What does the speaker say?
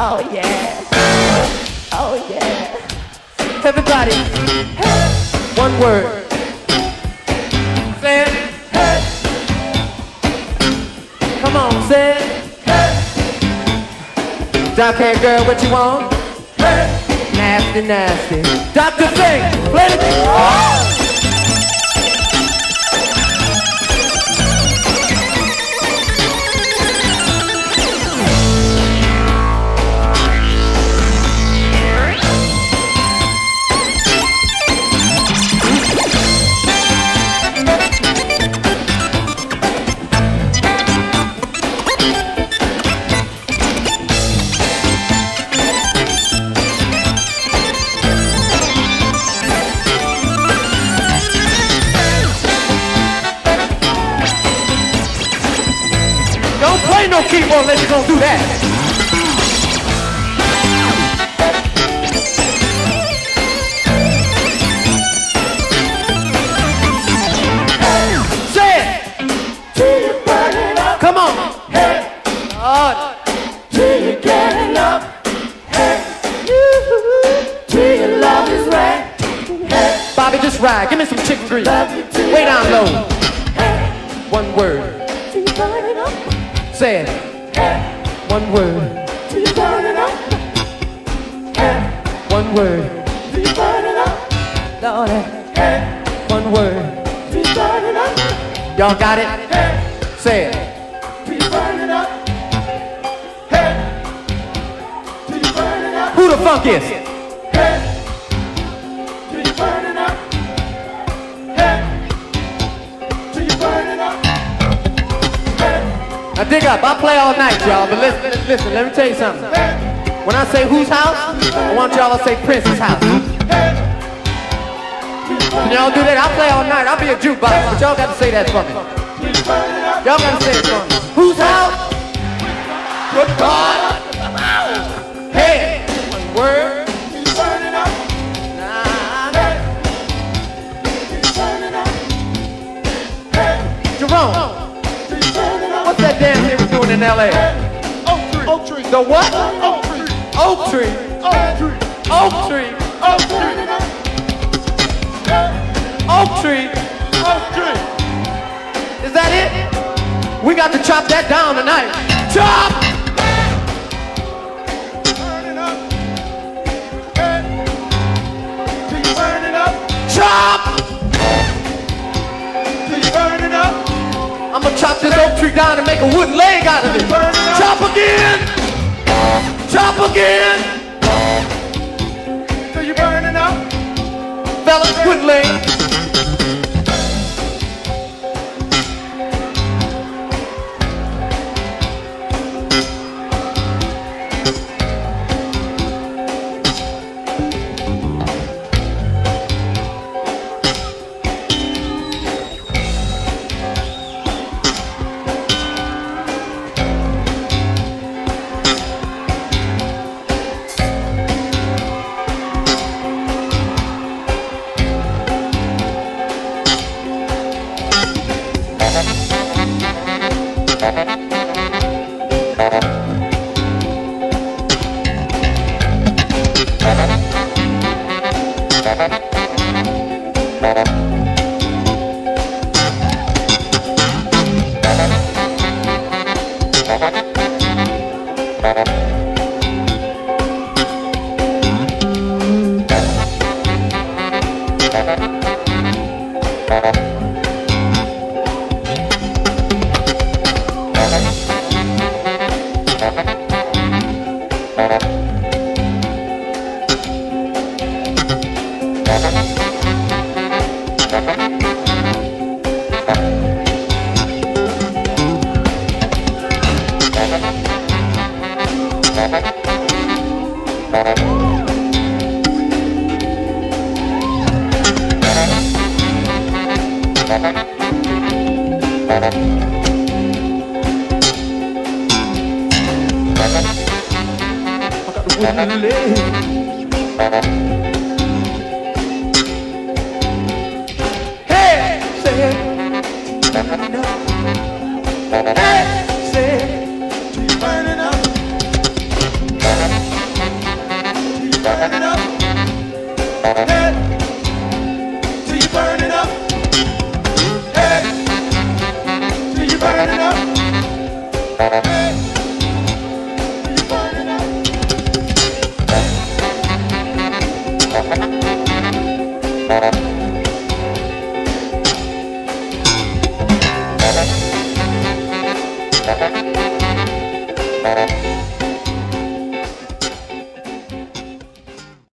Oh yeah. Oh yeah. Everybody. Hey. One word. Say it. Hey. Come on, say it. Hey. Dark-haired girl, what you want? Hey. Nasty, nasty. Dr. Sing, play the oh. Keyboard, let's go do that. Hey, say it. Till you burn it up. Come on. Hey. God. Till you get enough. Hey. Till your love is right. Hey. Bobby, just ride. Give me some chicken grease. Way down low. Hey. One word. Till you burn it up. Say it. Hey. One word. Till you burn it up. Hey. One word. Till you burn it up. Lord. Hey. One word. Till you burn it up. Y'all got it? Hey. Say it. Till you burn it up. Hey. Till you burn it up. Who the funk is? Hey. Till you burn it up. Hey. Till you burn it up. Now dig up, I play all night, y'all, but listen, let me tell you something. When I say whose house, I want y'all to say Prince's house. When y'all do that, I play all night, I'll be a jukebox, but y'all got to say that for me. Y'all got to say it for me. Whose house? Good God. Hey, one word. Nah. Jerome. What's that damn thing we're doing in LA? Oak tree. The what? Oak tree. Oak tree. Oak tree. Oak tree. Oak tree. Oak tree. Oak tree. Is that it? We got to chop that down tonight. Chop! Burn it up. Till you burn it up. Chop! Till you burn it up. I'm gonna chop this oak tree down and make a wooden leg out of it. Chop again. Chop again. So you burning up? Fellas, wooden leg. Hey, say, till you burn it up.